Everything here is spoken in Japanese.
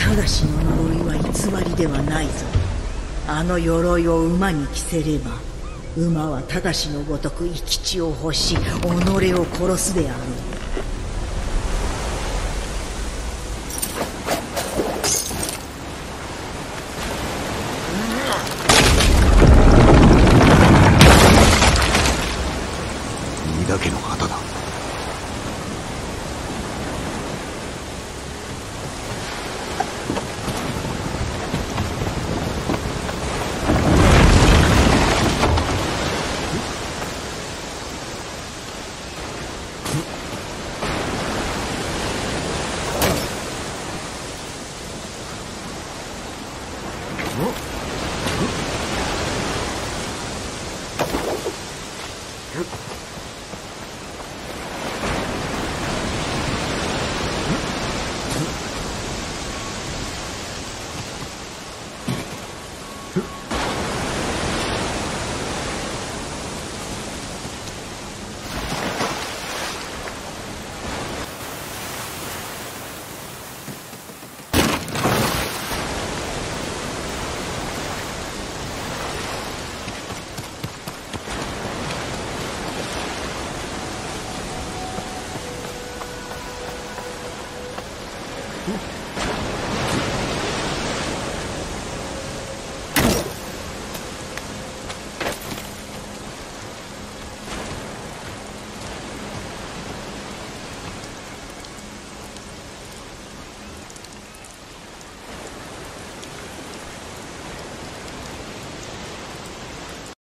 ただしの呪いは偽りではないぞ。あの鎧を馬に着せれば馬はただしのごとく生き血を欲し己を殺すであろう。